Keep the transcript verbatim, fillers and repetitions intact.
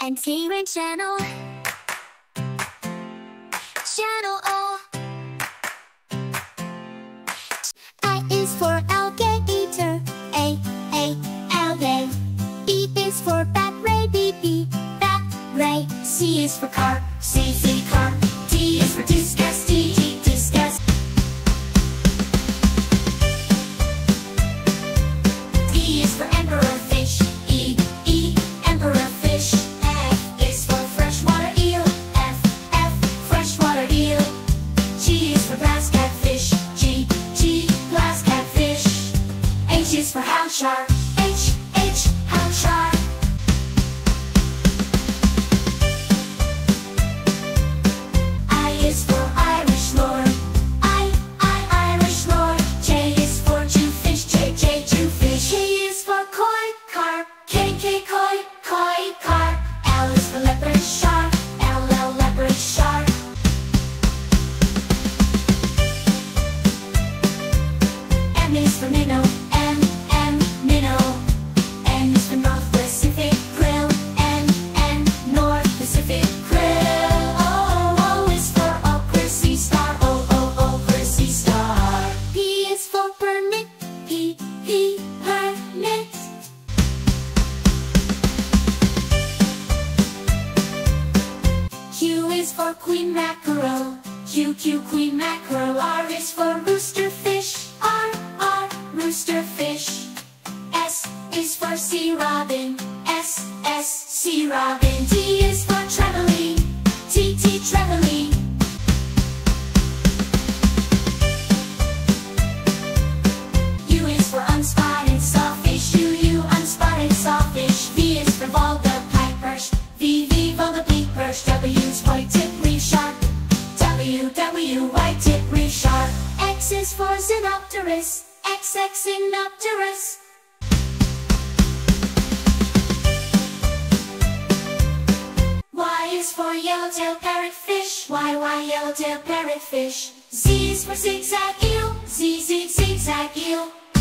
and here in channel, channel O. I is for algae eater, A, A, algae. B is for bat ray, B, B, bat ray. C is for carp, C, C, carp. D is for disgust, D, D, disgust. E is for emperor fish, E, E, emperor fish. F is for freshwater eel, F, F, freshwater eel. G is for glass catfish, G, G, glass catfish. H is for hound shark, H, H, hound shark. I is for Irish lord, I, I, Irish lord. J is for jewfish, J, J, jewfish. K is for koi carp, K, K, koi, koi carp. L is for leopard shark, L, L, leopard shark. M is for minnow, M, M, minnow. N is for North Pacific krill, N, N, North Pacific krill. O, O, O is for ochre sea star, O, O, ochre sea star. P is for permit, P, P, permit. Q is for queen mackerel, Q, Q, queen mackerel. R is for rooster fish, R, R, rooster fish. S is for sea robin, S, S, sea robin. T is for trevally, T, T, trevally. U is for unspotted sawfish, U, U, unspotted sawfish. V is for Volga Pikeperch, V, V, Volga Pikeperch. W is whitetip reef shark, W, W, whitetip reef shark. X is for Xenopterus, X, X, Xenopterus. Y is for yellowtail parrotfish, Y, Y, yellowtail parrotfish. Z is for zigzag eel, Z, Z, zigzag eel.